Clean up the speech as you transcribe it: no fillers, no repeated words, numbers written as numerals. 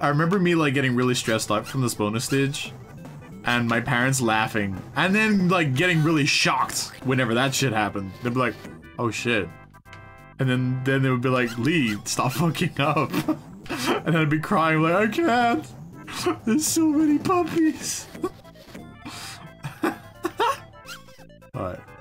I remember me like getting really stressed out from this bonus stage and my parents laughing and then like getting really shocked whenever that shit happened. They'd be like, oh shit. And then they would be like, Lee, stop fucking up. And I'd be crying like, I can't. There's so many puppies. All right.